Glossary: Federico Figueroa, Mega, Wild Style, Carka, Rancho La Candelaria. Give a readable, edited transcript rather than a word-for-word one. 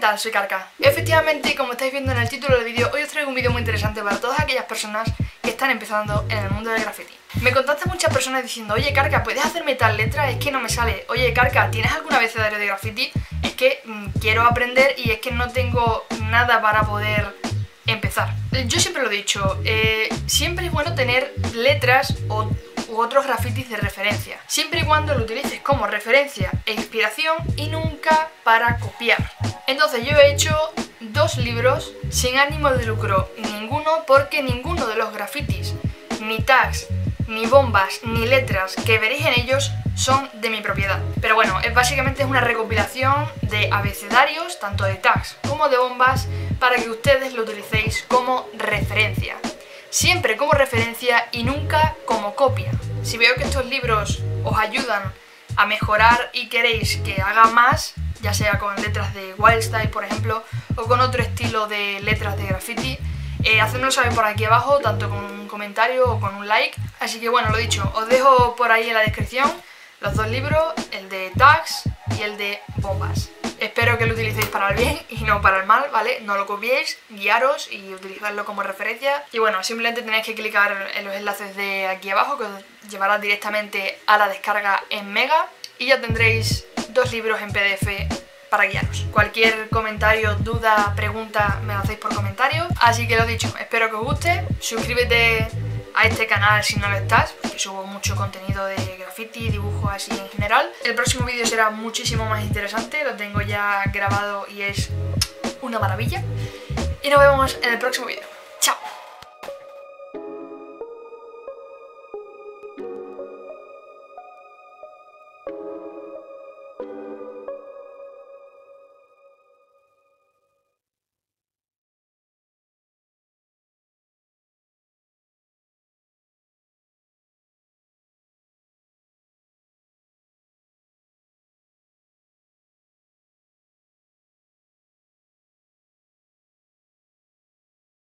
¿qué tal? Soy Carka. Efectivamente, como estáis viendo en el título del vídeo, hoy os traigo un vídeo muy interesante para todas aquellas personas que están empezando en el mundo del graffiti. Me contactan muchas personas diciendo: oye Carka, ¿puedes hacerme tal letra? Es que no me sale. Oye Carka, ¿tienes algún abecedario de graffiti? Es que quiero aprender y es que no tengo nada para poder empezar. Yo siempre lo he dicho, siempre es bueno tener letras u otros grafitis de referencia, siempre y cuando lo utilices como referencia e inspiración y nunca para copiar. Entonces yo he hecho dos libros sin ánimo de lucro ninguno, porque ninguno de los grafitis, ni tags, ni bombas, ni letras que veréis en ellos son de mi propiedad. Pero bueno, básicamente es una recopilación de abecedarios, tanto de tags como de bombas, para que ustedes lo utilicéis como referencia. Siempre como referencia y nunca como copia. Si veo que estos libros os ayudan a mejorar y queréis que haga más, ya sea con letras de Wild Style, por ejemplo, o con otro estilo de letras de graffiti, hacedmelo saber por aquí abajo, tanto con un comentario o con un like. Así que bueno, lo dicho, os dejo por ahí en la descripción los dos libros, el de tags y el de bombas. Espero que lo utilicéis para el bien y no para el mal, ¿vale? No lo copiéis, guiaros y utilizadlo como referencia. Y bueno, simplemente tenéis que clicar en los enlaces de aquí abajo, que os llevará directamente a la descarga en Mega, y ya tendréis dos libros en PDF para guiaros. Cualquier comentario, duda, pregunta, me lo hacéis por comentario. Así que lo dicho, espero que os guste. Suscríbete a este canal si no lo estás, porque subo mucho contenido de graffiti, dibujos así en general. El próximo vídeo será muchísimo más interesante, lo tengo ya grabado y es una maravilla. Y nos vemos en el próximo vídeo. ¡Chao!